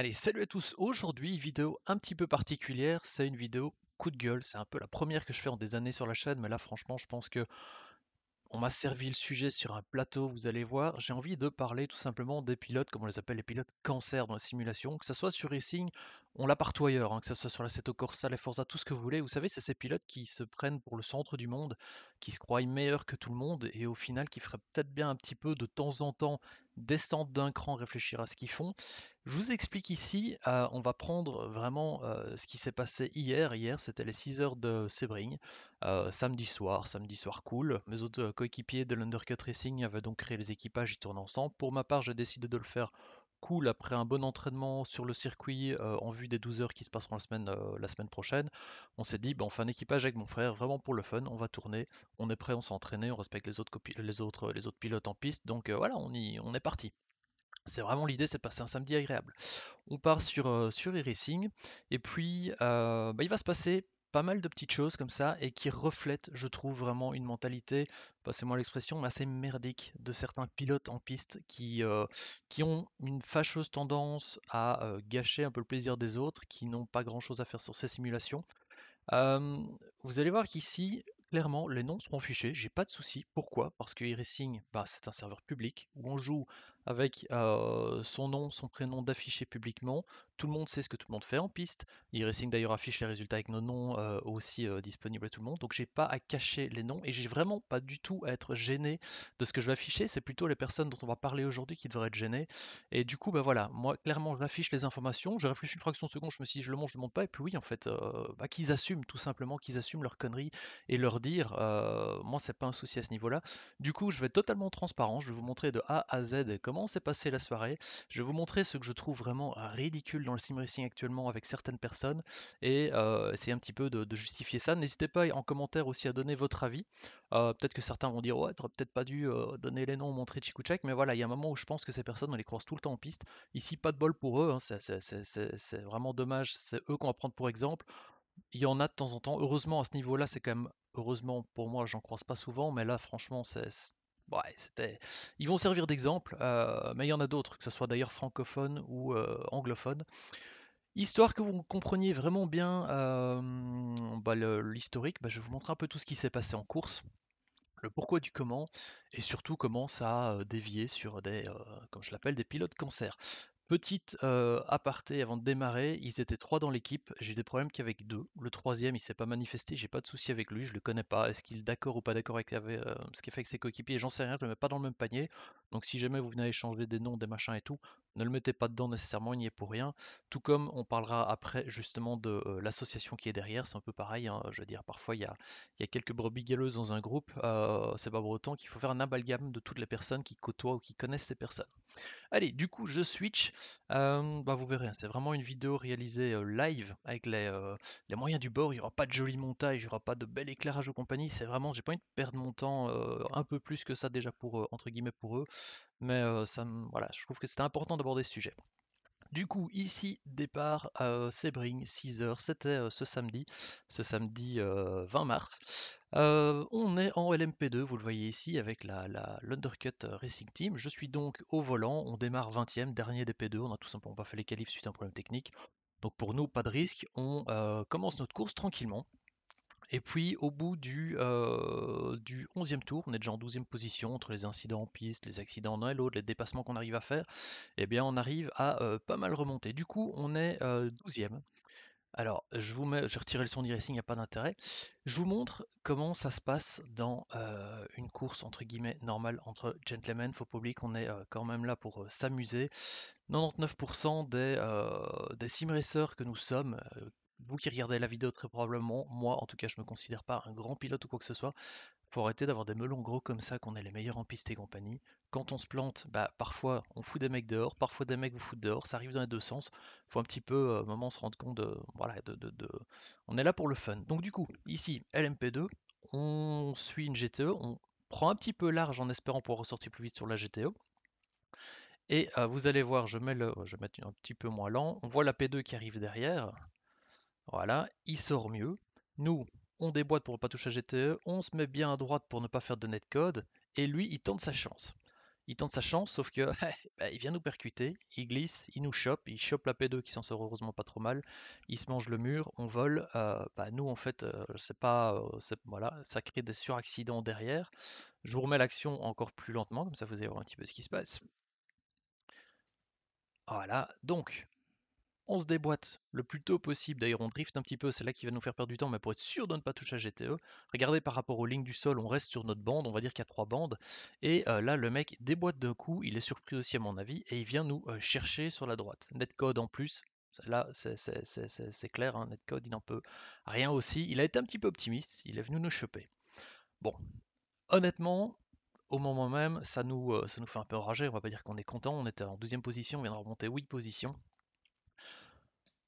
Allez, salut à tous. Aujourd'hui, vidéo un petit peu particulière, c'est une vidéo coup de gueule. C'est un peu la première que je fais en des années sur la chaîne, mais là franchement je pense que on m'a servi le sujet sur un plateau, vous allez voir. J'ai envie de parler tout simplement des pilotes, comme on les appelle, les pilotes cancer dans la simulation. Que ce soit sur Racing, on l'a partout ailleurs, hein, que ce soit sur l'Assetto Corsa, les Forza, tout ce que vous voulez. Vous savez, c'est ces pilotes qui se prennent pour le centre du monde, qui se croient meilleurs que tout le monde et au final qui feraient peut-être bien un petit peu de temps en temps descendre d'un cran, réfléchir à ce qu'ils font. Je vous explique ici, on va prendre vraiment ce qui s'est passé hier. Hier, c'était les 6 heures de Sebring, samedi soir cool. Mes autres coéquipiers de l'Undercut Racing avaient donc créé les équipages, ils tournent ensemble. Pour ma part, j'ai décidé de le faire cool après un bon entraînement sur le circuit en vue des 12 heures qui se passeront la semaine prochaine. On s'est dit, ben, on fait un équipage avec mon frère, vraiment pour le fun, on va tourner, on est prêt, on s'est entraîné, on respecte les autres pilotes en piste, donc voilà, on est parti. C'est vraiment l'idée, c'est de passer un samedi agréable. On part sur iRacing, et puis il va se passer pas mal de petites choses comme ça, et qui reflètent, je trouve, vraiment une mentalité, passez-moi l'expression, mais assez merdique de certains pilotes en piste qui ont une fâcheuse tendance à gâcher un peu le plaisir des autres, qui n'ont pas grand-chose à faire sur ces simulations. Vous allez voir qu'ici, clairement, les noms seront fichés, j'ai pas de souci. Pourquoi? Parce que iRacing, c'est un serveur public où on joue avec son nom, son prénom d'affiché publiquement. Tout le monde sait ce que tout le monde fait en piste. iRacing d'ailleurs affiche les résultats avec nos noms aussi disponibles à tout le monde. Donc j'ai pas à cacher les noms et j'ai vraiment pas du tout à être gêné de ce que je vais afficher. C'est plutôt les personnes dont on va parler aujourd'hui qui devraient être gênées. Et du coup, voilà, moi clairement j'affiche les informations. J'ai réfléchi une fraction de seconde, je me suis dit je le montre, je le montre pas. Et puis oui, en fait, qu'ils assument tout simplement, qu'ils assument leurs conneries et leur dire, moi c'est pas un souci à ce niveau là. Du coup je vais être totalement transparent, je vais vous montrer de A à Z comment s'est passée la soirée, je vais vous montrer ce que je trouve vraiment ridicule dans le sim racing actuellement avec certaines personnes et essayer un petit peu de justifier ça. N'hésitez pas en commentaire aussi à donner votre avis, peut-être que certains vont dire ouais t'aurais peut-être pas dû donner les noms, montrer Chikouchak, mais voilà, il y a un moment où je pense que ces personnes on les croise tout le temps en piste, ici pas de bol pour eux, hein. C'est vraiment dommage, c'est eux qu'on va prendre pour exemple. Il y en a de temps en temps, heureusement à ce niveau là c'est quand même, heureusement pour moi j'en croise pas souvent, mais là franchement c'était, ils vont servir d'exemple, mais il y en a d'autres, que ce soit d'ailleurs francophone ou anglophone. Histoire que vous compreniez vraiment bien l'historique, je vais vous montrer un peu tout ce qui s'est passé en course, le pourquoi du comment, et surtout comment ça a dévié sur des, comme je l'appelle, des pilotes cancer. Petite aparté avant de démarrer, ils étaient 3 dans l'équipe, j'ai eu des problèmes qu'avec 2. Le 3e, il s'est pas manifesté, j'ai pas de souci avec lui, je le connais pas. Est-ce qu'il est d'accord ou pas d'accord avec ce qu'il fait avec ses coéquipiers? J'en sais rien, je le mets pas dans le même panier. Donc si jamais vous venez échanger des noms, des machins et tout, ne le mettez pas dedans nécessairement, il n'y est pour rien. Tout comme on parlera après justement de l'association qui est derrière, c'est un peu pareil, hein, je veux dire, parfois il y a quelques brebis galeuses dans un groupe, c'est pas pour autant qu'il faut faire un amalgame de toutes les personnes qui côtoient ou qui connaissent ces personnes. Allez, du coup je switch. Vous verrez, c'est vraiment une vidéo réalisée live avec les moyens du bord. Il n'y aura pas de joli montage, il n'y aura pas de bel éclairage ou compagnie. C'est vraiment, j'ai pas envie de perdre mon temps un peu plus que ça déjà pour entre guillemets pour eux, mais voilà, je trouve que c'était important d'aborder ce sujet. Du coup, ici, départ, Sebring, 6h, c'était ce samedi 20 mars. On est en LMP2, vous le voyez ici, avec l'Undercut Racing Team. Je suis donc au volant, on démarre 20e, dernier des P2, on a tout simplement pas fait les qualifs suite à un problème technique. Donc pour nous, pas de risque, on commence notre course tranquillement. Et puis au bout du 11e tour, on est déjà en 12e position entre les incidents en piste, les accidents l'un et l'autre, les dépassements qu'on arrive à faire, et bien on arrive à pas mal remonter. Du coup on est 12e. Alors j'ai retiré le son d'iRacing, il n'y a pas d'intérêt. Je vous montre comment ça se passe dans une course entre guillemets normale entre gentlemen. Faut pas oublier qu'on est quand même là pour s'amuser. 99% des sim racers que nous sommes, vous qui regardez la vidéo très probablement, moi en tout cas je ne me considère pas un grand pilote ou quoi que ce soit, faut arrêter d'avoir des melons gros comme ça, qu'on est les meilleurs en piste et compagnie. Quand on se plante, parfois on fout des mecs dehors, parfois des mecs vous foutent dehors, ça arrive dans les deux sens, faut un petit peu à un moment se rendre compte de on est là pour le fun. Donc du coup, ici LMP2, on suit une GTE, on prend un petit peu large en espérant pouvoir ressortir plus vite sur la GTE. Et vous allez voir, je vais mettre un petit peu moins lent, on voit la P2 qui arrive derrière. Voilà, il sort mieux. Nous, on déboîte pour ne pas toucher à GTE, on se met bien à droite pour ne pas faire de netcode, et lui, il tente sa chance. Il tente sa chance, sauf que il vient nous percuter, il glisse, il nous chope, il chope la P2 qui s'en sort heureusement pas trop mal, il se mange le mur, on vole, nous en fait, c'est pas, voilà, ça crée des suraccidents derrière. Je vous remets l'action encore plus lentement, comme ça vous allez voir un petit peu ce qui se passe. Voilà, donc on se déboîte le plus tôt possible, d'ailleurs on drift un petit peu, c'est là qui va nous faire perdre du temps, mais pour être sûr de ne pas toucher à GTE, regardez par rapport aux lignes du sol, on reste sur notre bande, on va dire qu'il y a 3 bandes, et là le mec déboîte d'un coup, il est surpris aussi à mon avis, et il vient nous chercher sur la droite. Netcode en plus, là c'est clair, hein, Netcode il n'en peut rien aussi, il a été un petit peu optimiste, il est venu nous choper. Bon, honnêtement... Au moment même, ça nous fait un peu enrager, on va pas dire qu'on est content, on était en 12e position, on vient de remonter 8 positions.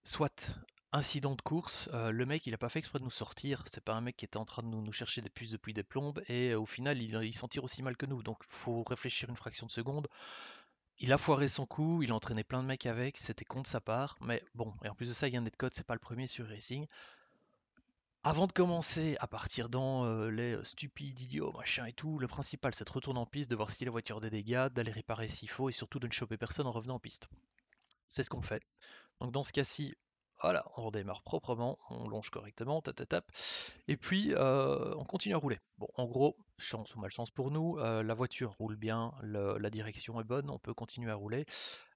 Soit, incident de course, le mec il a pas fait exprès de nous sortir, c'est pas un mec qui était en train de nous chercher des puces depuis des plombes, et au final il s'en tire aussi mal que nous, donc faut réfléchir une fraction de seconde. Il a foiré son coup, il a entraîné plein de mecs avec, c'était con de sa part, mais bon, et en plus de ça il y a un netcode, c'est pas le premier sur Racing. Avant de commencer à partir dans les stupides idiots, machin et tout, le principal c'est de retourner en piste, de voir si la voiture a des dégâts, d'aller réparer s'il faut et surtout de ne choper personne en revenant en piste. C'est ce qu'on fait. Donc dans ce cas-ci, voilà, on redémarre proprement, on longe correctement, tap. Et puis on continue à rouler. Bon, en gros, chance ou malchance pour nous, la voiture roule bien, la direction est bonne, on peut continuer à rouler.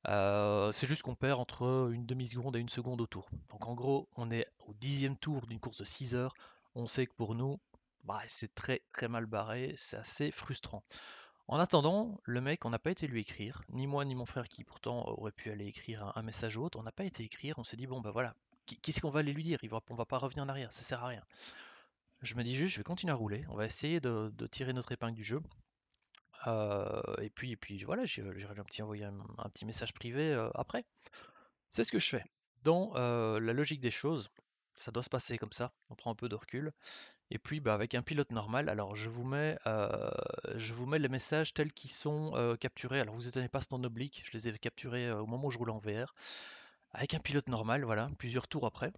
C'est juste qu'on perd entre une demi-seconde et une seconde au tour. Donc en gros, on est au 10e tour d'une course de 6 heures. On sait que pour nous, c'est très très mal barré, c'est assez frustrant. En attendant, le mec, on n'a pas été lui écrire, ni moi ni mon frère qui pourtant aurait pu aller écrire un message ou autre, on n'a pas été écrire, on s'est dit bon bah voilà, qu'est-ce qu'on va aller lui dire, on va pas revenir en arrière, ça sert à rien. Je me dis juste, je vais continuer à rouler, on va essayer de tirer notre épingle du jeu. Et puis voilà, j'ai envoyé un petit message privé après. C'est ce que je fais. Dans la logique des choses, ça doit se passer comme ça, on prend un peu de recul. Et puis avec un pilote normal, alors je vous mets les messages tels qu'ils sont capturés. Alors vous n'êtes pas en oblique, je les ai capturés au moment où je roulais en VR. Avec un pilote normal, voilà, plusieurs tours après.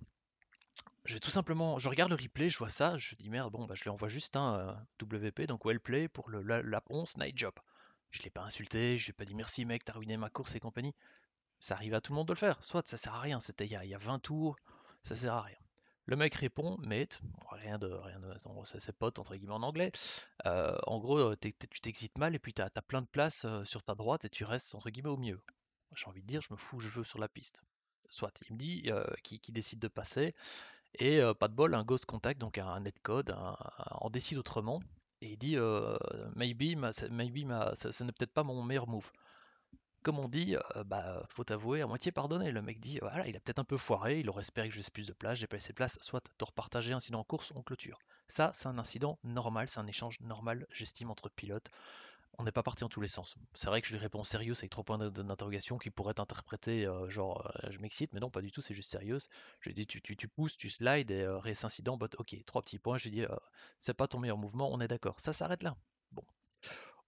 Je vais tout simplement, je regarde le replay, je vois ça, je dis merde, bon je lui envoie juste un WP, donc Wellplay pour la ponce, night job. Je l'ai pas insulté, je n'ai pas dit merci mec, t'as ruiné ma course et compagnie. Ça arrive à tout le monde de le faire, soit ça sert à rien, c'était il y a 20 tours, ça sert à rien. Le mec répond, mate, rien de c'est pote entre guillemets en anglais. En gros, tu t'excites mal et puis t'as plein de places sur ta droite et tu restes entre guillemets au milieu. J'ai envie de dire, je me fous, je veux sur la piste. Soit il me dit qui décide de passer et pas de bol, un ghost contact, donc un netcode, on décide autrement et il dit maybe ça n'est peut-être pas mon meilleur move. Comme on dit, faut avouer, à moitié pardonner. Le mec dit, voilà, il a peut-être un peu foiré, il aurait espéré que je laisse plus de place, j'ai pas laissé de place, soit t'as repartagé, incident en course, on clôture. Ça, c'est un incident normal, c'est un échange normal, j'estime, entre pilotes. On n'est pas parti en tous les sens. C'est vrai que je lui réponds sérieux avec 3 points d'interrogation qui pourraient être interprétés, je m'excite, mais non, pas du tout, c'est juste sérieux. Je lui dis, tu pousses, tu slides, et reste incident, but, ok, 3 petits points, je lui dis, c'est pas ton meilleur mouvement, on est d'accord. Ça s'arrête là. Bon.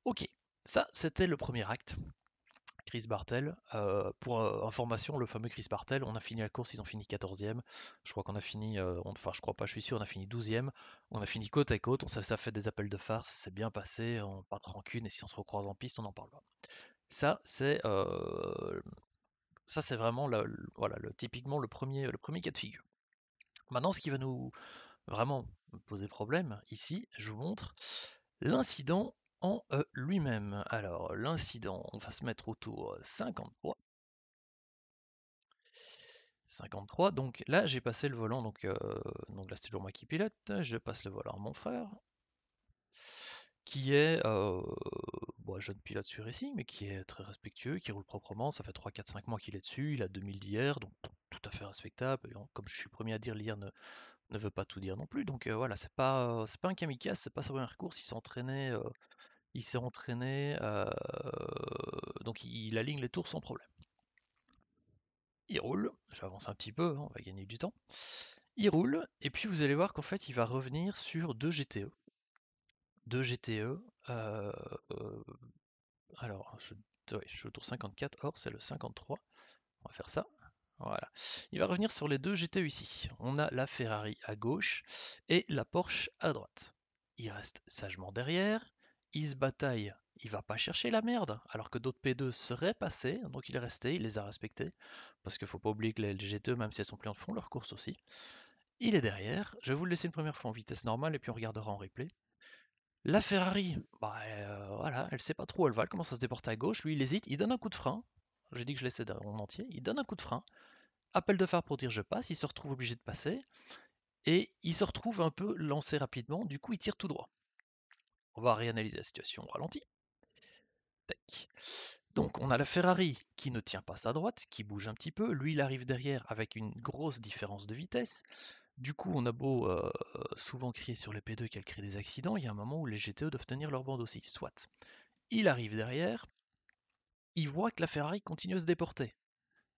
Ok, ça, c'était le premier acte. Chris Bartel, pour information, le fameux Chris Bartel, on a fini la course, ils ont fini 14e, je crois qu'on a fini, je crois pas, je suis sûr, on a fini 12e, on a fini côte à côte, ça fait des appels de phare, ça s'est bien passé, on part de rancune, et si on se recroise en piste, on en parlera. Ça c'est vraiment typiquement le premier cas de figure. Maintenant, ce qui va nous vraiment poser problème, ici, je vous montre l'incident en lui-même. Alors l'incident, on va se mettre autour 53, donc là j'ai passé le volant, donc là c'est toujours moi qui pilote, je passe le volant à mon frère, qui est jeune pilote sur Racing, mais qui est très respectueux, qui roule proprement, ça fait 3, 4, 5 mois qu'il est dessus, il a 2000 d'IR, donc tout à fait respectable, et comme je suis premier à dire, l'IR ne veut pas tout dire non plus, donc voilà, c'est pas un kamikaze, c'est pas sa première course, il s'est entraîné, donc il aligne les tours sans problème. Il roule, j'avance un petit peu, hein, on va gagner du temps, il roule, et puis vous allez voir qu'en fait il va revenir sur 2 GTE. 2 GTE, alors je suis au tour 54, or c'est le 53, on va faire ça, voilà, il va revenir sur les 2 GTE ici, on a la Ferrari à gauche et la Porsche à droite, il reste sagement derrière, il se bataille, il va pas chercher la merde, alors que d'autres P2 seraient passés, donc il est resté, il les a respectés, parce qu'il faut pas oublier que les LG2, même si elles sont plus en fond, leur course aussi. Il est derrière, je vais vous le laisser une première fois en vitesse normale, et puis on regardera en replay. La Ferrari, voilà, elle sait pas trop où elle va, elle commence à se déporter à gauche, lui il hésite, il donne un coup de frein, j'ai dit que je laissais en entier, il donne un coup de frein, appel de phare pour dire je passe, il se retrouve obligé de passer, et il se retrouve un peu lancé rapidement, du coup il tire tout droit. On va réanalyser la situation au ralenti. Donc on a la Ferrari qui ne tient pas sa droite, qui bouge un petit peu, lui il arrive derrière avec une grosse différence de vitesse, du coup on a beau souvent crier sur les P2 qu'elle crée des accidents, il y a un moment où les GTE doivent tenir leur bande aussi, soit. Il arrive derrière, il voit que la Ferrari continue à se déporter,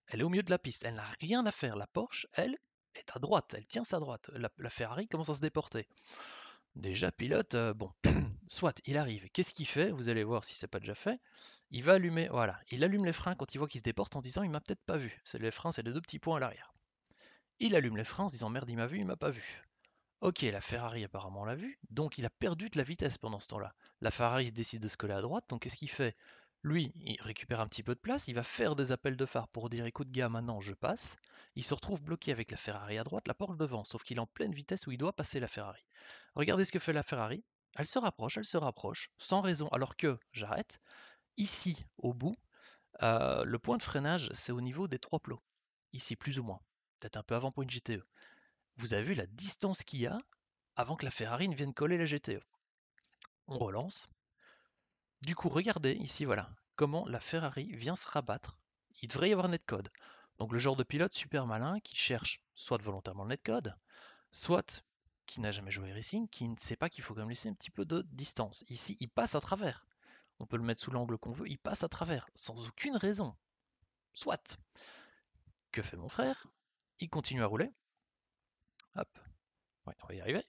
elle est au milieu de la piste, elle n'a rien à faire, la Porsche elle est à droite, elle tient sa droite, la Ferrari commence à se déporter. Déjà pilote, bon, soit il arrive, qu'est-ce qu'il fait? Vous allez voir si c'est pas déjà fait. Il va allumer, voilà, il allume les freins quand il voit qu'il se déporte en disant il m'a peut-être pas vu. Les freins, c'est les deux petits points à l'arrière. Il allume les freins en se disant merde, il m'a vu, il m'a pas vu. Ok, la Ferrari apparemment l'a vu, donc il a perdu de la vitesse pendant ce temps-là. La Ferrari décide de se coller à droite, donc qu'est-ce qu'il fait? Lui, il récupère un petit peu de place, il va faire des appels de phare pour dire écoute gars, maintenant je passe. Il se retrouve bloqué avec la Ferrari à droite, la Porsche devant, sauf qu'il est en pleine vitesse où il doit passer la Ferrari. Regardez ce que fait la Ferrari, elle se rapproche, sans raison, alors que, j'arrête, ici, au bout, le point de freinage, c'est au niveau des trois plots. Ici, plus ou moins, peut-être un peu avant pour une GTE. Vous avez vu la distance qu'il y a avant que la Ferrari ne vienne coller la GTE. On relance. Du coup, regardez ici, voilà, comment la Ferrari vient se rabattre. Il devrait y avoir un netcode. Donc le genre de pilote super malin qui cherche soit volontairement le netcode, soit qui n'a jamais joué racing, qui ne sait pas qu'il faut quand même laisser un petit peu de distance. Ici, il passe à travers. On peut le mettre sous l'angle qu'on veut, il passe à travers, sans aucune raison. Soit. Que fait mon frère? Il continue à rouler. Hop. Ouais, on va y arriver.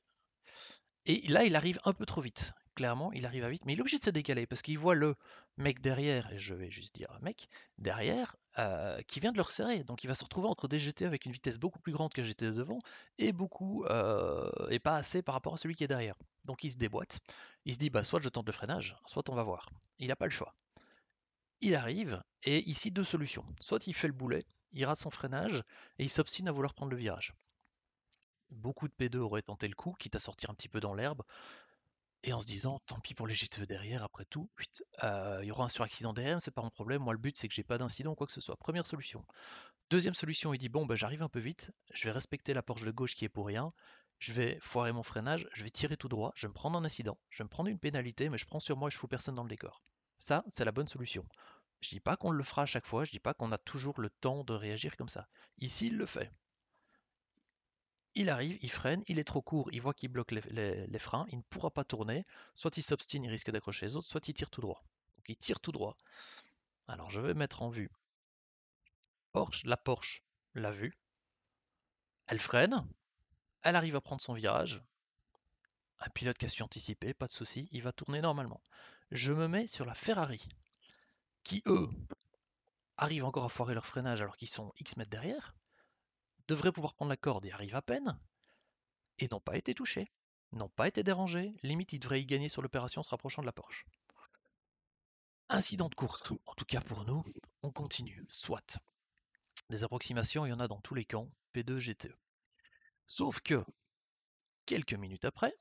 Et là, il arrive un peu trop vite. Clairement, il arrive à vite, mais il est obligé de se décaler parce qu'il voit le mec derrière, et je vais juste dire mec, derrière, qui vient de le resserrer. Donc il va se retrouver entre des GTE avec une vitesse beaucoup plus grande que la GTE devant, et beaucoup, et pas assez par rapport à celui qui est derrière. Donc il se déboîte, il se dit bah soit je tente le freinage, soit on va voir. Il n'a pas le choix. Il arrive, et ici deux solutions. Soit il fait le boulet, il rate son freinage, et il s'obstine à vouloir prendre le virage. Beaucoup de P2 auraient tenté le coup, quitte à sortir un petit peu dans l'herbe, et en se disant, tant pis pour les GTE derrière, après tout, il y aura un suraccident derrière, c'est pas mon problème, moi le but c'est que j'ai pas d'incident ou quoi que ce soit. Première solution. Deuxième solution, il dit, bon, ben, j'arrive un peu vite, je vais respecter la Porsche de gauche qui est pour rien, je vais foirer mon freinage, je vais tirer tout droit, je vais me prendre un incident, je vais me prendre une pénalité, mais je prends sur moi et je fous personne dans le décor. Ça, c'est la bonne solution. Je dis pas qu'on le fera à chaque fois, je dis pas qu'on a toujours le temps de réagir comme ça. Ici, il le fait. Il arrive, il freine, il est trop court, il voit qu'il bloque les freins, il ne pourra pas tourner, soit il s'obstine, il risque d'accrocher les autres, soit il tire tout droit. Donc il tire tout droit. Alors je vais mettre en vue Porsche, la Porsche l'a vu, elle freine, elle arrive à prendre son virage, un pilote qui a su anticiper, pas de souci, il va tourner normalement. Je me mets sur la Ferrari, qui eux, arrivent encore à foirer leur freinage alors qu'ils sont X mètres derrière, devrait pouvoir prendre la corde et arrive à peine, et n'ont pas été touchés, n'ont pas été dérangés, limite ils devraient y gagner sur l'opération en se rapprochant de la Porsche. Incident de course, en tout cas pour nous, on continue, soit. Des approximations, il y en a dans tous les camps, P2, GTE. Sauf que, quelques minutes après,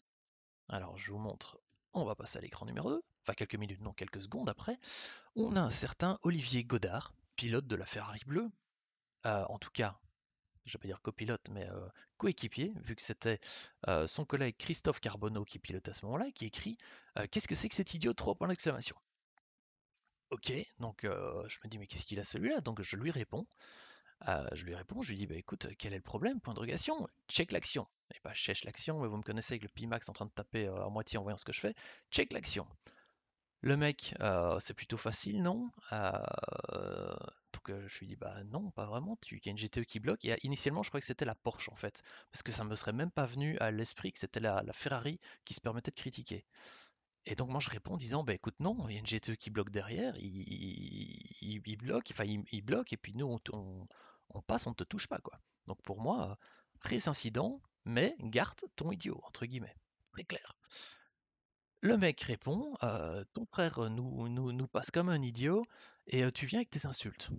alors je vous montre, on va passer à l'écran numéro 2, enfin quelques minutes, non, quelques secondes après, on a un certain Olivier Godard, pilote de la Ferrari bleue, en tout cas, je ne vais pas dire copilote, mais coéquipier, vu que c'était son collègue Christophe Carbonneau qui pilote à ce moment-là, qui écrit « Qu'est-ce que c'est que cet idiot 3 points d'exclamation ?» Ok, donc je me dis « Mais qu'est-ce qu'il a celui-là » Donc je lui réponds, je lui dis bah, « Écoute, quel est le problème ? Point d'interrogation, check l'action. » Et pas « check l'action », vous me connaissez avec le Pimax en train de taper à moitié en voyant ce que je fais. « Check l'action. » Le mec, c'est plutôt facile, non? Donc je lui dis, bah non, pas vraiment, il y a une GTE qui bloque. Et initialement, je croyais que c'était la Porsche, en fait, parce que ça ne me serait même pas venu à l'esprit que c'était la Ferrari qui se permettait de critiquer. Et donc moi, je réponds en disant, bah écoute, non, il y a une GTE qui bloque derrière, il bloque, et puis nous, on passe, on ne te touche pas, quoi. Donc pour moi, réincident, mais garde ton idiot, entre guillemets, très clair. Le mec répond, ton frère nous passe comme un idiot et tu viens avec tes insultes.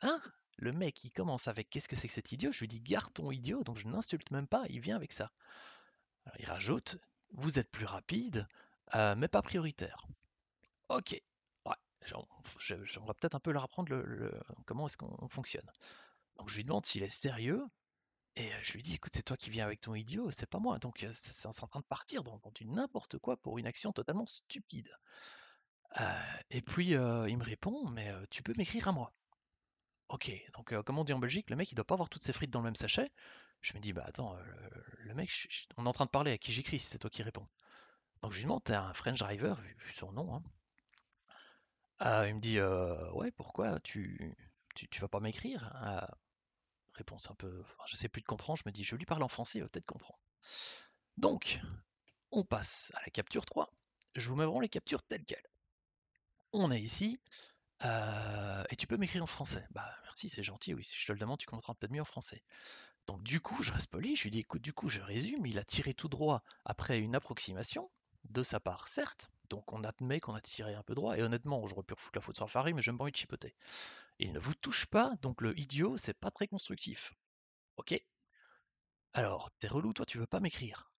Hein? Le mec, il commence avec « Qu'est-ce que c'est que cet idiot ?» Je lui dis « Garde ton idiot », donc je n'insulte même pas, il vient avec ça. Alors, il rajoute « Vous êtes plus rapide, mais pas prioritaire. » Ok, ouais, on va peut-être un peu leur apprendre comment est-ce qu'on fonctionne. Donc je lui demande s'il est sérieux, et je lui dis « Écoute, c'est toi qui viens avec ton idiot, c'est pas moi. » Donc c'est en train de partir dans du n'importe quoi pour une action totalement stupide. Et puis il me répond « Mais tu peux m'écrire à moi. » Ok, donc comme on dit en Belgique, le mec il doit pas avoir toutes ses frites dans le même sachet. Je me dis, bah attends, le mec, on est en train de parler, à qui j'écris si c'est toi qui réponds? Donc je lui demande, t'es un French driver, vu son nom, hein. Il me dit, ouais, pourquoi tu vas pas m'écrire? Réponse un peu, enfin, j'essaie plus de comprendre, je me dis, je lui parle en français, il va peut-être comprendre. Donc, on passe à la capture 3, je vous mets vraiment les captures telles quelles. On est ici. Et tu peux m'écrire en français. Bah merci, c'est gentil, oui, si je te le demande, tu comprendras peut-être mieux en français. Donc du coup, je reste poli, je lui dis, écoute, du coup, je résume, il a tiré tout droit après une approximation, de sa part, certes, donc on admet qu'on a tiré un peu droit, et honnêtement, j'aurais pu refoutre la faute sur la farine, mais j'aime pas envie de chipoter. Il ne vous touche pas, donc le idiot, c'est pas très constructif. Ok. Alors, t'es relou, toi, tu veux pas m'écrire.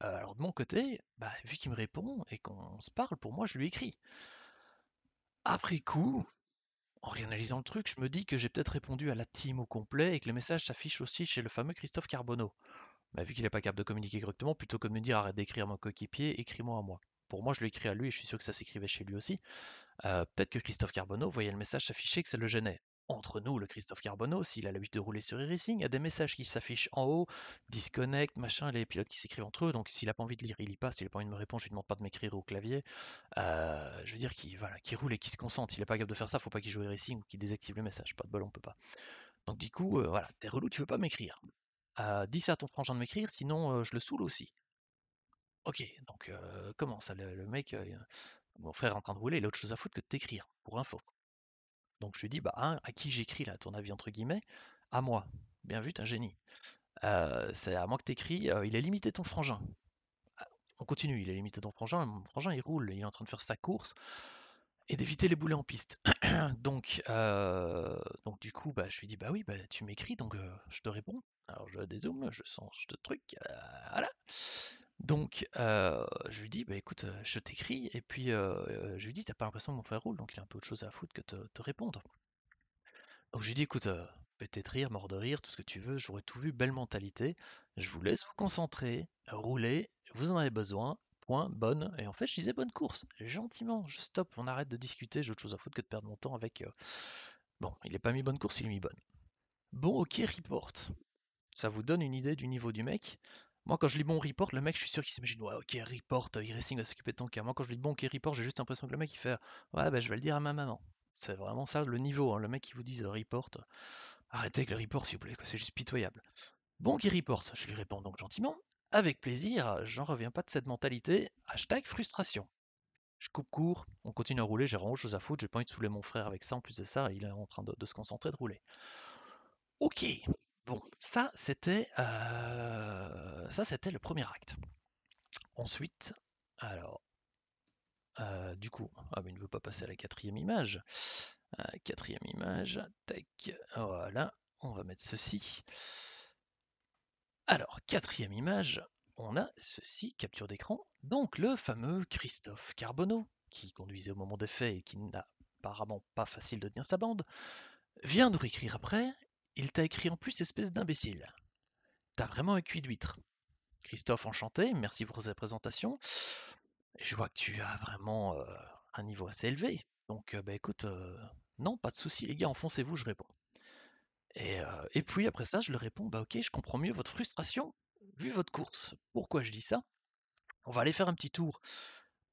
Alors de mon côté, bah, vu qu'il me répond, et qu'on se parle, pour moi, je lui écris. Après coup, en réanalysant le truc, je me dis que j'ai peut-être répondu à la team au complet et que le message s'affiche aussi chez le fameux Christophe Carbonneau. Mais vu qu'il n'est pas capable de communiquer correctement, plutôt que de me dire arrête d'écrire mon coéquipier, écris-moi à moi. Pour moi, je l'écris à lui et je suis sûr que ça s'écrivait chez lui aussi. Peut-être que Christophe Carbonneau voyait le message s'afficher, que ça le gênait. Entre nous, le Christophe Carbonneau, s'il a l'habitude de rouler sur iRacing, il y a des messages qui s'affichent en haut, disconnect, machin, les pilotes qui s'écrivent entre eux, donc s'il n'a pas envie de lire, il lit pas, s'il n'a pas envie de me répondre, je lui demande pas de m'écrire au clavier, je veux dire qu'il roule et qu'il se concentre, s'il n'est pas capable de faire ça, faut pas qu'il joue iRacing ou qu'il désactive le message, pas de bol, on peut pas. Donc du coup, voilà, t'es relou, tu veux pas m'écrire. Dis ça à ton frangin de m'écrire, sinon je le saoule aussi. Ok, donc comment ça, le mec, mon frère est en train de rouler, il a autre chose à foutre que de t'écrire, pour info. Donc je lui dis, bah, hein, à qui j'écris là, à ton avis, entre guillemets, à moi. Bien vu, t'es un génie. C'est à moi que t'écris, il a limité ton frangin. On continue, il a limité ton frangin, mon frangin il roule, il est en train de faire sa course et d'éviter les boulets en piste. donc du coup, bah, je lui dis, bah oui, bah, tu m'écris, donc je te réponds. Alors je dézoome, je change de truc, voilà. Donc je lui dis, bah écoute, je t'écris, et puis je lui dis, t'as pas l'impression que mon frère roule, donc il a un peu autre chose à foutre que te répondre. Donc je lui dis, écoute, peut-être rire, mort de rire, tout ce que tu veux, j'aurais tout vu, belle mentalité, je vous laisse vous concentrer, rouler, vous en avez besoin, point, bonne, et en fait je disais bonne course, gentiment, je stoppe, on arrête de discuter, j'ai autre chose à foutre que de perdre mon temps avec... Bon, il n'est pas mis bonne course, il est mis bonne. Bon, ok, report. Ça vous donne une idée du niveau du mec. Moi, quand je lis bon report, le mec, je suis sûr qu'il s'imagine, ouais, ok, report, iRacing va s'occuper de ton cas. Moi, quand je lis bon, ok, report, j'ai juste l'impression que le mec, il fait, ouais, bah, je vais le dire à ma maman. C'est vraiment ça le niveau, hein. Le mec, qui vous dit report, arrêtez avec le report, s'il vous plaît, c'est juste pitoyable. Bon, ok, report, je lui réponds donc gentiment, avec plaisir, j'en reviens pas de cette mentalité, hashtag frustration. Je coupe court, on continue à rouler, j'ai vraiment autre chose à foutre, j'ai pas envie de saouler mon frère avec ça, en plus de ça, il est en train de se concentrer, de rouler. Ok. Bon, ça c'était le premier acte. Ensuite, alors, du coup, ah, mais il ne veut pas passer à la quatrième image. Quatrième image, tac, voilà, on va mettre ceci. Alors, quatrième image, on a ceci, capture d'écran. Donc, le fameux Christophe Carbonneau, qui conduisait au moment des faits et qui n'a apparemment pas facile de tenir sa bande, vient nous réécrire après. Il t'a écrit en plus, espèce d'imbécile. T'as vraiment un cuit d'huître. Christophe, enchanté, merci pour cette présentation. Je vois que tu as vraiment un niveau assez élevé. Donc, bah écoute, non, pas de souci, les gars, enfoncez-vous, je réponds. Et puis, après ça, je leur réponds, bah ok, je comprends mieux votre frustration, vu votre course. Pourquoi je dis ça? On va aller faire un petit tour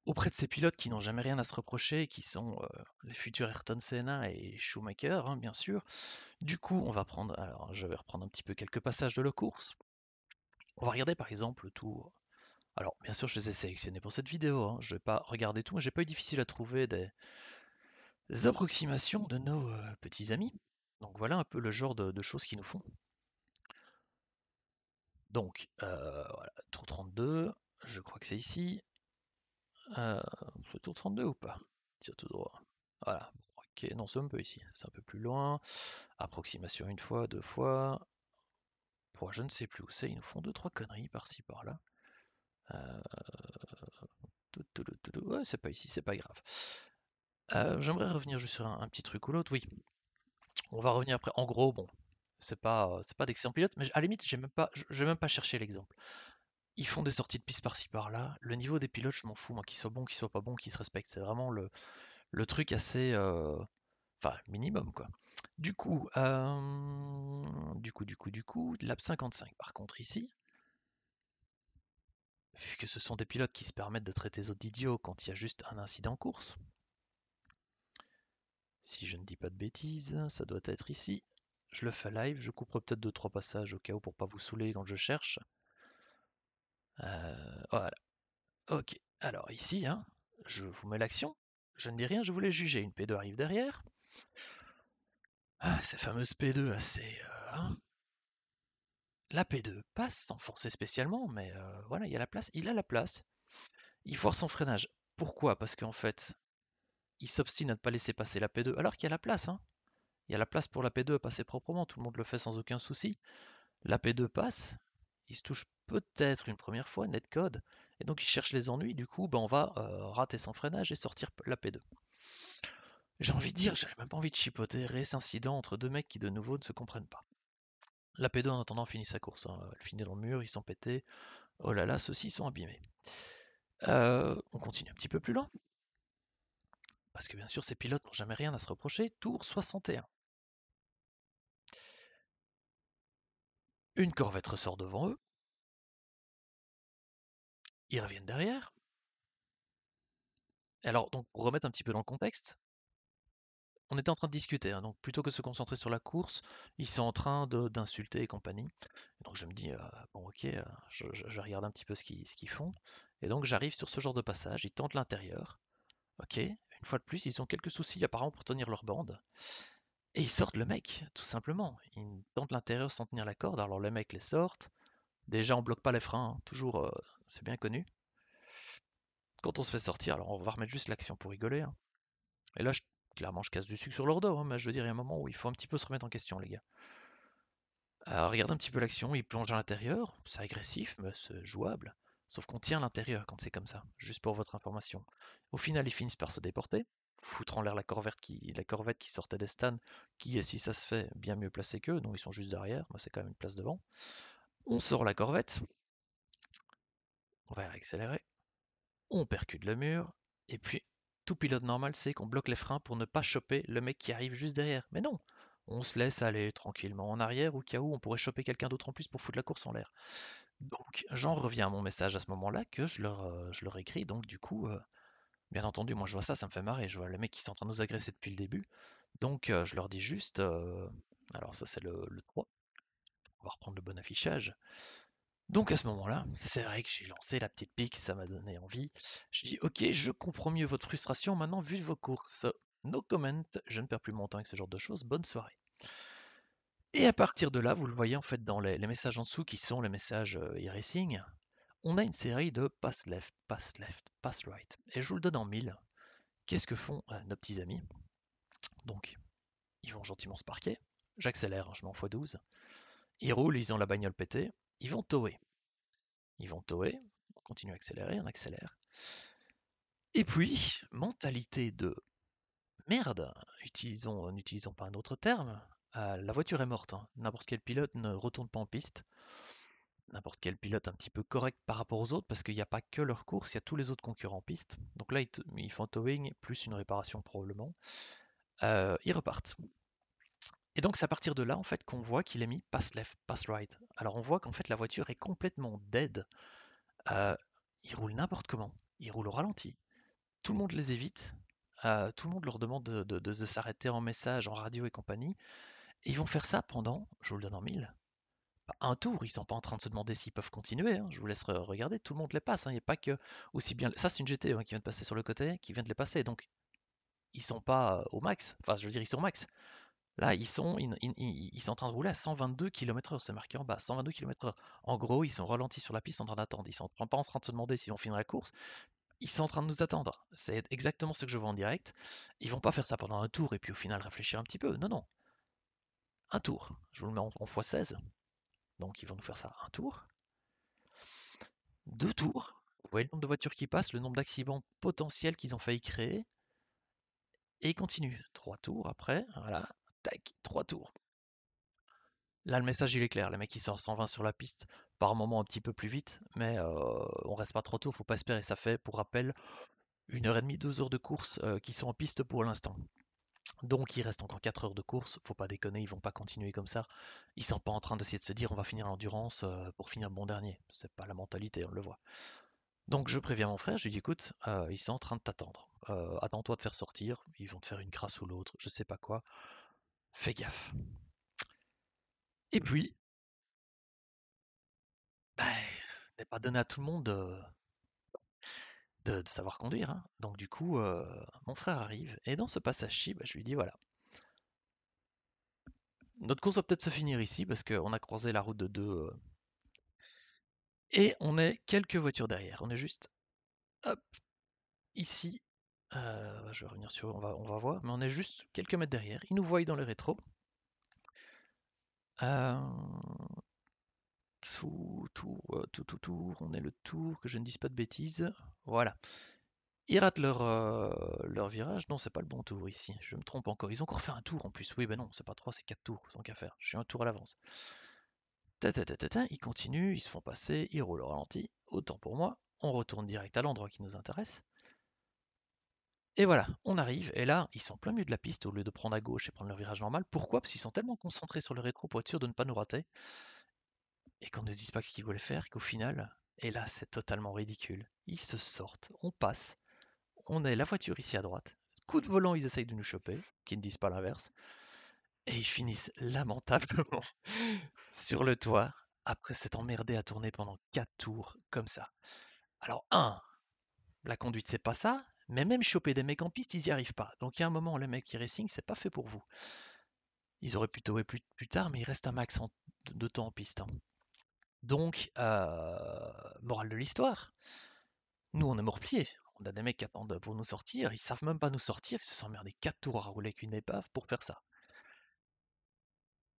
auprès de ces pilotes qui n'ont jamais rien à se reprocher, qui sont les futurs Ayrton Senna et Schumacher, hein, bien sûr. Du coup, on va prendre, alors je vais reprendre un petit peu quelques passages de la course. On va regarder par exemple le tour. Alors, bien sûr, je les ai sélectionnés pour cette vidéo, hein. Je ne vais pas regarder tout, mais j'ai pas eu difficile à trouver des approximations de nos petits amis. Donc voilà un peu le genre de choses qu'ils nous font. Donc, voilà, tour 32, je crois que c'est ici. C'est tour 32 ou pas? Tire tout droit. Voilà. Ok, non, c'est un peu ici. C'est un peu plus loin. Approximation une fois, deux fois. Pour je ne sais plus où c'est. Ils nous font deux, trois conneries par-ci, par-là. Ouais, c'est pas ici, c'est pas grave. J'aimerais revenir juste sur un petit truc ou l'autre. Oui, on va revenir après. En gros, bon, c'est pas d'excellent pilote, mais à la limite, j'ai même pas cherché l'exemple. Ils font des sorties de piste par-ci par-là. Le niveau des pilotes, je m'en fous, moi, qu'ils soient bons, qu'ils soient pas bons, qu'ils se respectent. C'est vraiment le truc assez, enfin, minimum quoi. Du coup, lap 55. Par contre, ici. Vu que ce sont des pilotes qui se permettent de traiter les autres d'idiots quand il y a juste un incident en course. Si je ne dis pas de bêtises, ça doit être ici. Je le fais live, je couperai peut-être 2-3 passages au cas où pour pas vous saouler quand je cherche. Voilà. Ok, alors ici, hein, je vous mets l'action. Je ne dis rien, je voulais juger. Une P2 arrive derrière. Ah, cette fameuse P2 assez... La P2 passe sans forcer spécialement, mais voilà, il y a la place. Il a la place. Il force son freinage. Pourquoi? Parce qu'en fait, il s'obstine à ne pas laisser passer la P2, alors qu'il y a la place. Hein. Il y a la place pour la P2 à passer proprement. Tout le monde le fait sans aucun souci. La P2 passe. Il se touche peut-être une première fois, netcode. Et donc, il cherche les ennuis. Du coup, ben, on va rater son freinage et sortir la P2. J'ai envie de dire, j'avais même pas envie de chipoter. Cet incident entre deux mecs qui, de nouveau, ne se comprennent pas. La P2 en attendant finit sa course, hein. Elle finit dans le mur, ils sont pétés, oh là là, ceux-ci sont abîmés. On continue un petit peu plus loin, parce que bien sûr ces pilotes n'ont jamais rien à se reprocher. Tour 61. Une Corvette ressort devant eux, ils reviennent derrière. Alors donc pour remettre un petit peu dans le contexte, on était en train de discuter, hein, donc plutôt que de se concentrer sur la course, ils sont en train d'insulter et compagnie. Donc je me dis, bon ok, je regarde un petit peu ce qu'ils font. Et donc j'arrive sur ce genre de passage, ils tentent l'intérieur. Ok, une fois de plus, ils ont quelques soucis apparemment pour tenir leur bande. Et ils sortent le mec, tout simplement. Ils tentent l'intérieur sans tenir la corde, alors le mec les sortent. Déjà on bloque pas les freins, hein, toujours, c'est bien connu. Quand on se fait sortir, alors on va remettre juste l'action pour rigoler. Hein. Et là, clairement, je casse du sucre sur leur dos, hein, mais je veux dire, il y a un moment où il faut un petit peu se remettre en question, les gars. Regardez un petit peu l'action, ils plongent à l'intérieur, c'est agressif, mais c'est jouable. Sauf qu'on tient à l'intérieur quand c'est comme ça, juste pour votre information. Au final, ils finissent par se déporter, foutre en l'air la corvette qui sortait des stands, qui est, si ça se fait, bien mieux placée qu'eux, donc ils sont juste derrière, moi c'est quand même une place devant. On sort la Corvette, on va accélérer, on percute le mur, et puis... Tout pilote normal sait qu'on bloque les freins pour ne pas choper le mec qui arrive juste derrière. Mais non, on se laisse aller tranquillement en arrière au cas où on pourrait choper quelqu'un d'autre en plus pour foutre la course en l'air. Donc j'en reviens à mon message à ce moment-là que je leur écris. Donc du coup, bien entendu, moi je vois ça me fait marrer. Je vois les mecs qui sont en train de nous agresser depuis le début. Donc je leur dis juste, alors ça c'est le 3, on va reprendre le bon affichage. Donc à ce moment-là, c'est vrai que j'ai lancé la petite pique, ça m'a donné envie. Je dis ok, je comprends mieux votre frustration, maintenant vu vos courses. No comment, je ne perds plus mon temps avec ce genre de choses, bonne soirée. Et à partir de là, vous le voyez en fait dans les messages en dessous qui sont les messages e-racing, on a une série de pass left, pass left, pass right. Et je vous le donne en 1000. Qu'est-ce que font nos petits amis? Donc, ils vont gentiment se parquer. J'accélère, je m'en fous 12. Ils roulent, ils ont la bagnole pétée. Ils vont tower. Ils vont tower. On continue à accélérer, on accélère. Et puis, mentalité de merde, n'utilisons pas un autre terme, la voiture est morte. Hein. N'importe quel pilote ne retourne pas en piste. N'importe quel pilote un petit peu correct par rapport aux autres, parce qu'il n'y a pas que leur course, il y a tous les autres concurrents en piste. Donc là, ils font towing, plus une réparation probablement. Ils repartent. Et donc c'est à partir de là en fait qu'on voit qu'il est mis pass left, pass right. Alors on voit qu'en fait la voiture est complètement dead. Ils roulent n'importe comment, ils roulent au ralenti. Tout le monde les évite, tout le monde leur demande de s'arrêter en message, en radio et compagnie. Et ils vont faire ça pendant, je vous le donne en 1000, un tour. Ils sont pas en train de se demander s'ils peuvent continuer. Hein. Je vous laisse regarder, tout le monde les passe. Hein. Il n'y a pas que aussi bien. Ça c'est une GT hein, qui vient de passer sur le côté, qui vient de les passer. Donc ils sont pas au max. Enfin je veux dire ils sont au max. Là, ils sont en train de rouler à 122 km/h, c'est marqué en bas, 122 km/h. En gros, ils sont ralentis sur la piste en train d'attendre. Ils ne sont pas en train de se demander s'ils vont finir la course. ils sont en train de nous attendre. C'est exactement ce que je vois en direct. Ils vont pas faire ça pendant un tour et puis au final réfléchir un petit peu. Non, non. Un tour. Je vous le mets en x16. Donc ils vont nous faire ça un tour. Deux tours. Vous voyez le nombre de voitures qui passent, le nombre d'accidents potentiels qu'ils ont failli créer. Et ils continuent. Trois tours après. Voilà. Tac. Trois tours. Là, le message, il est clair. Les mecs, ils sortent 120 sur la piste, par moment un petit peu plus vite, mais on reste pas trop tôt, faut pas espérer. Ça fait, pour rappel, 1h30, 2h de course qui sont en piste pour l'instant. Donc, il reste encore 4 heures de course. Faut pas déconner, ils vont pas continuer comme ça. Ils sont pas en train d'essayer de se dire, on va finir l'endurance pour finir bon dernier. C'est pas la mentalité, on le voit. Donc, je préviens mon frère, je lui dis, écoute, ils sont en train de t'attendre. Attends-toi de faire sortir, ils vont te faire une crasse ou l'autre, je sais pas quoi. Fais gaffe. Et puis, n'est pas donné à tout le monde de savoir conduire. Hein. Donc du coup, mon frère arrive, et dans ce passage-ci, je lui dis, voilà, notre course va peut-être se finir ici, parce qu'on a croisé la route de deux, et on est quelques voitures derrière. On est juste, hop, ici, je vais revenir sur, on va voir, mais on est juste quelques mètres derrière. Ils nous voient dans les rétros. Tout, on est le tour, que je ne dise pas de bêtises. Voilà. Ils ratent leur virage. Non, c'est pas le bon tour ici. Je me trompe encore. Ils ont encore fait un tour en plus. Oui, ben non, c'est pas 3, c'est 4 tours. Tant qu'à faire. Je suis un tour à l'avance. Ils continuent, ils se font passer, ils roulent au ralenti. Autant pour moi. On retourne direct à l'endroit qui nous intéresse. Et voilà, on arrive, et là, ils sont plein milieu de la piste, au lieu de prendre à gauche et prendre leur virage normal. Pourquoi? Parce qu'ils sont tellement concentrés sur le rétro pour être sûr de ne pas nous rater, et qu'on ne se dise pas ce qu'ils voulaient faire, qu'au final, et là, c'est totalement ridicule. Ils se sortent, on passe, on est la voiture ici à droite, coup de volant, ils essayent de nous choper, qu'ils ne disent pas l'inverse, et ils finissent lamentablement sur le toit, après s'être emmerdés à tourner pendant 4 tours, comme ça. Alors, 1, la conduite, c'est pas ça. Mais même choper des mecs en piste, ils n'y arrivent pas. Donc il y a un moment, les mecs e-racing, c'est pas fait pour vous. Ils auraient pu tower plus tard, mais il reste un max de temps en piste. Hein. Donc, morale de l'histoire, nous on est morts pliés. On a des mecs qui attendent pour nous sortir, ils savent même pas nous sortir, ils se sont emmerdés 4 tours à rouler avec une épave pour faire ça.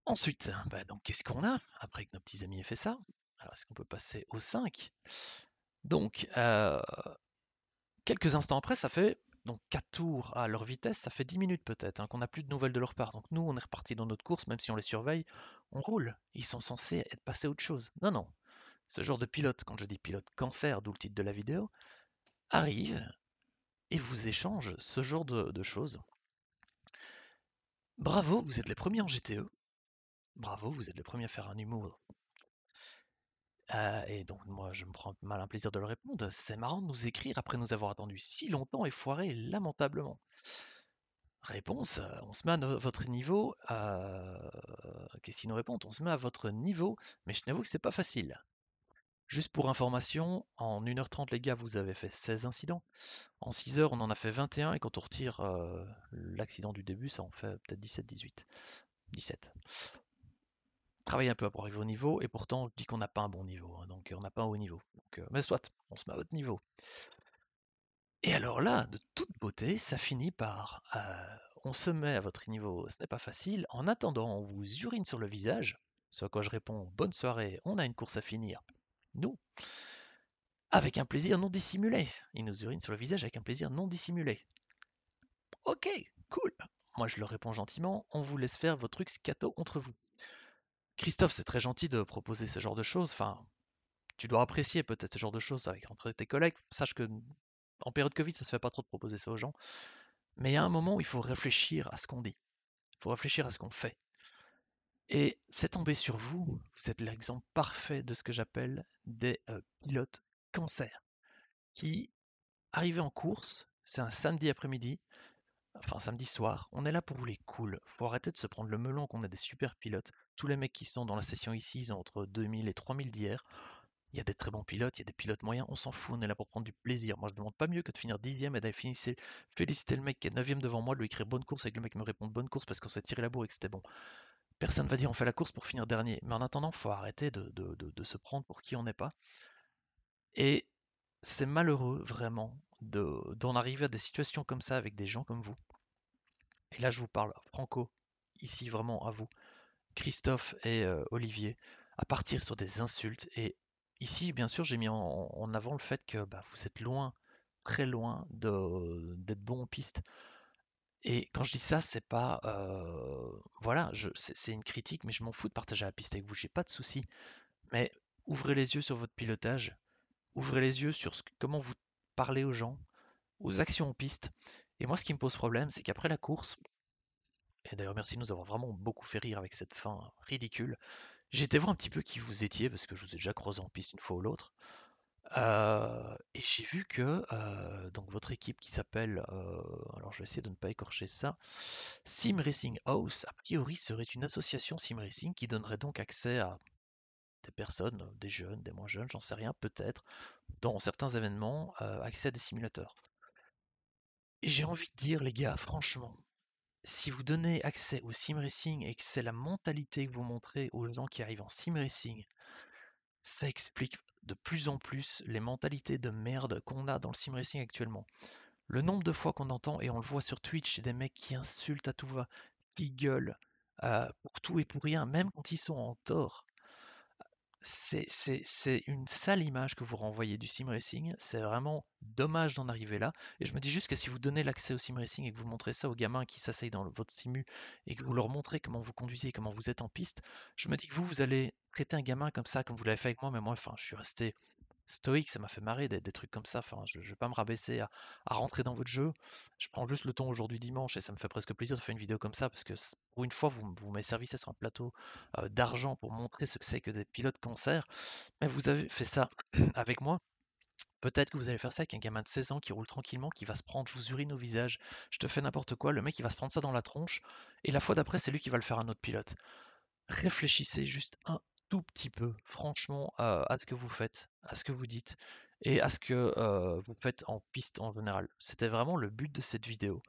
Ensuite, donc qu'est-ce qu'on a après que nos petits amis aient fait ça? Alors est-ce qu'on peut passer au 5? Donc, quelques instants après, ça fait donc 4 tours à leur vitesse, ça fait 10 minutes peut-être, hein, qu'on n'a plus de nouvelles de leur part. Donc nous, on est reparti dans notre course, même si on les surveille, on roule. Ils sont censés être passés à autre chose. Non, non. Ce genre de pilote, quand je dis pilote cancer, d'où le titre de la vidéo, arrive et vous échange ce genre de choses. Bravo, vous êtes les premiers en GTE. Bravo, vous êtes les premiers à faire un humour. Et donc moi je me prends mal un plaisir de leur répondre, c'est marrant de nous écrire après nous avoir attendu si longtemps et foiré lamentablement. Réponse, on se met à votre niveau, qu'est-ce qu'ils nous répondent? On se met à votre niveau, mais je n'avoue que c'est pas facile. Juste pour information, en 1h30 les gars vous avez fait 16 incidents, en 6h on en a fait 21 et quand on retire l'accident du début ça en fait peut-être 17. Travailler un peu pour arriver au niveau, et pourtant je dis qu'on n'a pas un bon niveau, hein, donc on n'a pas un haut niveau. Donc, mais soit, on se met à haut niveau. Et alors là, de toute beauté, ça finit par on se met à votre niveau, ce n'est pas facile, en attendant, on vous urine sur le visage, ce à quoi je réponds, bonne soirée, on a une course à finir. Nous, avec un plaisir non dissimulé. Ils nous urinent sur le visage avec un plaisir non dissimulé. Ok, cool. Moi je leur réponds gentiment, on vous laisse faire vos trucs scato entre vous. Christophe, c'est très gentil de proposer ce genre de choses. Enfin, tu dois apprécier peut-être ce genre de choses entre tes collègues. Sache que en période Covid, ça se fait pas trop de proposer ça aux gens. Mais il y a un moment où il faut réfléchir à ce qu'on dit. Il faut réfléchir à ce qu'on fait. Et c'est tombé sur vous. Vous êtes l'exemple parfait de ce que j'appelle des pilotes cancer. Qui arrivaient en course, c'est un samedi après-midi, enfin samedi soir, on est là pour rouler cool. Faut arrêter de se prendre le melon qu'on a des super pilotes. Tous les mecs qui sont dans la session ici, ils ont entre 2000 et 3000 d'hier. Il y a des très bons pilotes, il y a des pilotes moyens, on s'en fout, on est là pour prendre du plaisir. Moi je ne demande pas mieux que de finir 10e et d'aller féliciter le mec qui est 9e devant moi, de lui écrire bonne course et que le mec me réponde bonne course parce qu'on s'est tiré la bourre et que c'était bon. Personne ne va dire on fait la course pour finir dernier. Mais en attendant, faut arrêter de se prendre pour qui on n'est pas. Et c'est malheureux vraiment d'en arriver à des situations comme ça avec des gens comme vous. Et là, je vous parle franco, ici vraiment à vous, Christophe et Olivier, à partir sur des insultes. Et ici, bien sûr, j'ai mis en avant le fait que vous êtes loin, très loin d'être bon en piste. Et quand je dis ça, c'est pas... voilà, c'est une critique, mais je m'en fous de partager la piste avec vous, j'ai pas de souci. Mais ouvrez les yeux sur votre pilotage, ouvrez les yeux sur comment vous parlez aux gens, aux actions en piste. Et moi, ce qui me pose problème, c'est qu'après la course, et d'ailleurs merci de nous avoir vraiment beaucoup fait rire avec cette fin ridicule, j'étais voir un petit peu qui vous étiez, parce que je vous ai déjà croisé en piste une fois ou l'autre, et j'ai vu que donc votre équipe qui s'appelle, alors je vais essayer de ne pas écorcher ça, Sim Racing House, a priori serait une association Sim Racing qui donnerait donc accès à des personnes, des jeunes, des moins jeunes, j'en sais rien, peut-être, dans certains événements, accès à des simulateurs. Et j'ai envie de dire, les gars, franchement, si vous donnez accès au sim racing et que c'est la mentalité que vous montrez aux gens qui arrivent en sim racing, ça explique de plus en plus les mentalités de merde qu'on a dans le sim racing actuellement. Le nombre de fois qu'on entend, et on le voit sur Twitch, des mecs qui insultent à tout va, qui gueulent pour tout et pour rien, même quand ils sont en tort. C'est une sale image que vous renvoyez du sim racing, c'est vraiment dommage d'en arriver là, et je me dis juste que si vous donnez l'accès au sim racing et que vous montrez ça aux gamins qui s'asseyent dans votre simu et que vous leur montrez comment vous conduisez, comment vous êtes en piste, je me dis que vous allez traiter un gamin comme ça, comme vous l'avez fait avec moi, mais moi enfin, je suis resté stoïque, ça m'a fait marrer des trucs comme ça, enfin, je vais pas me rabaisser à rentrer dans votre jeu, je prends juste le temps aujourd'hui dimanche et ça me fait presque plaisir de faire une vidéo comme ça parce que pour une fois vous m'avez servi ça sur un plateau d'argent pour montrer ce que c'est que des pilotes cancer, mais vous avez fait ça avec moi, peut-être que vous allez faire ça avec un gamin de 16 ans qui roule tranquillement, qui va se prendre, je vous urine au visage, je te fais n'importe quoi, le mec il va se prendre ça dans la tronche et la fois d'après c'est lui qui va le faire à un autre pilote. Réfléchissez juste un tout petit peu, franchement, à ce que vous faites, à ce que vous dites et à ce que vous faites en piste en général. C'était vraiment le but de cette vidéo.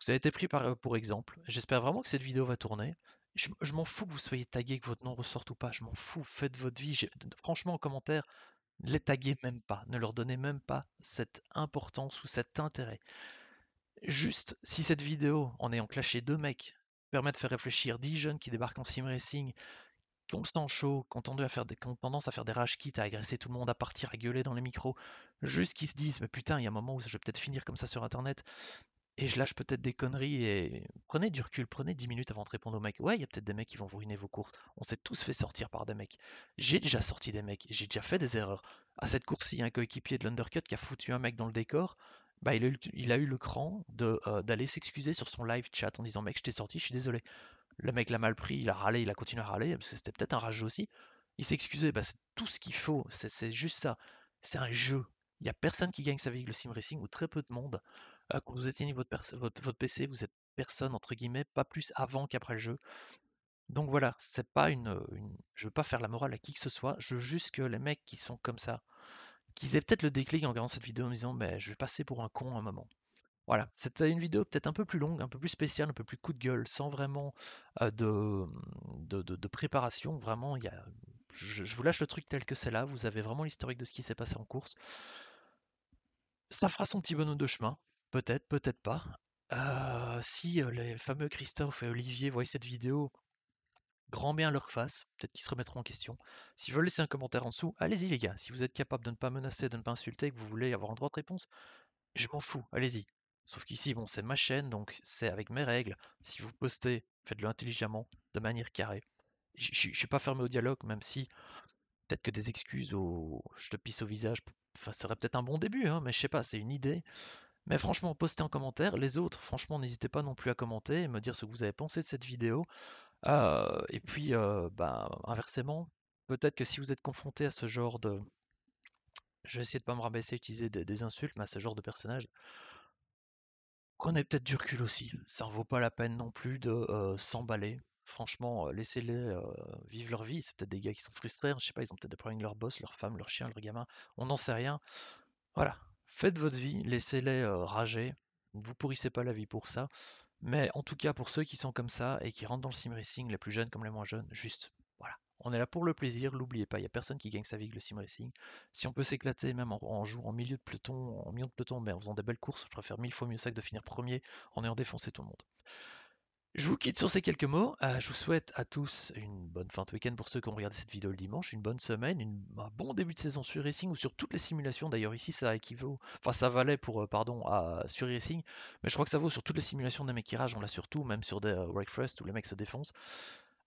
Vous avez été pris pour exemple. J'espère vraiment que cette vidéo va tourner. Je m'en fous que vous soyez tagué, que votre nom ressorte ou pas. Je m'en fous, faites votre vie. Franchement, en commentaire, ne les taguez même pas. Ne leur donnez même pas cette importance ou cet intérêt. Juste, si cette vidéo, en ayant clashé deux mecs, permet de faire réfléchir 10 jeunes qui débarquent en sim racing, qui ont le temps chaud, qui ont tendance à faire des rage kits, à agresser tout le monde, à partir, à gueuler dans les micros, juste qu'ils se disent, mais putain, il y a un moment où je vais peut-être finir comme ça sur internet, et je lâche peut-être des conneries, et prenez du recul, prenez 10 minutes avant de répondre aux mecs. Ouais, il y a peut-être des mecs qui vont vous ruiner vos courses, on s'est tous fait sortir par des mecs. J'ai déjà sorti des mecs, j'ai déjà fait des erreurs. À cette course, il y a un coéquipier de l'undercut qui a foutu un mec dans le décor, il a eu le cran d'aller s'excuser sur son live chat en disant, mec, je t'ai sorti, je suis désolé. Le mec l'a mal pris, il a râlé, il a continué à râler, parce que c'était peut-être un rageux aussi. Il s'est excusé, c'est tout ce qu'il faut, c'est juste ça. C'est un jeu. Il n'y a personne qui gagne sa vie avec le sim racing, ou très peu de monde. Quand vous éteignez votre PC, vous êtes personne, entre guillemets, pas plus avant qu'après le jeu. Donc voilà, c'est pas je veux pas faire la morale à qui que ce soit, je veux juste que les mecs qui sont comme ça, qu'ils aient peut-être le déclic en regardant cette vidéo en disant, mais je vais passer pour un con un moment. Voilà, c'était une vidéo peut-être un peu plus longue, un peu plus spéciale, un peu plus coup de gueule, sans vraiment de préparation. Vraiment, je vous lâche le truc tel que c'est là, vous avez vraiment l'historique de ce qui s'est passé en course. Ça fera son petit bonhomme de chemin, peut-être, peut-être pas. Si les fameux Christophe et Olivier voient cette vidéo, grand bien leur face, peut-être qu'ils se remettront en question. S'ils veulent laisser un commentaire en dessous, allez-y les gars, si vous êtes capable de ne pas menacer, de ne pas insulter, que vous voulez avoir un droit de réponse, je m'en fous, allez-y. Sauf qu'ici, bon, c'est ma chaîne, donc c'est avec mes règles. Si vous postez, faites-le intelligemment, de manière carrée. Je ne suis pas fermé au dialogue, même si peut-être que des excuses ou je te pisse au visage, ça serait peut-être un bon début, hein, mais je sais pas, c'est une idée. Mais franchement, postez en commentaire. Les autres, franchement, n'hésitez pas non plus à commenter et me dire ce que vous avez pensé de cette vidéo. Et puis, inversement, peut-être que si vous êtes confronté à ce genre de... Je vais essayer de ne pas me rabaisser, utiliser des insultes, mais à ce genre de personnage... On est peut-être du recul aussi, ça en vaut pas la peine non plus de s'emballer, franchement laissez-les vivre leur vie, c'est peut-être des gars qui sont frustrés, je sais pas, ils ont peut-être des problèmes avec leur boss, leur femme, leur chien, leur gamin, on n'en sait rien, voilà, faites votre vie, laissez-les rager, vous pourrissez pas la vie pour ça, mais en tout cas pour ceux qui sont comme ça et qui rentrent dans le sim racing, les plus jeunes comme les moins jeunes, juste, voilà, On est là pour le plaisir, l'oubliez pas, il n'y a personne qui gagne sa vie avec le sim racing. Si on peut s'éclater même en jouant en milieu de peloton, mais en faisant des belles courses, je préfère 1000 fois mieux ça que de finir premier en ayant défoncé tout le monde. Je vous quitte sur ces quelques mots, je vous souhaite à tous une bonne fin de week-end pour ceux qui ont regardé cette vidéo le dimanche, une bonne semaine, un bon début de saison sur Racing ou sur toutes les simulations, d'ailleurs ici ça équivaut, enfin ça valait pour, pardon, à sur Racing, mais je crois que ça vaut sur toutes les simulations des mecs qui ragent, on l'a surtout, même sur des WreckFest où les mecs se défoncent.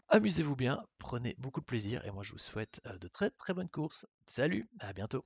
Amusez-vous bien, prenez beaucoup de plaisir et moi je vous souhaite de très très bonnes courses, salut, à bientôt.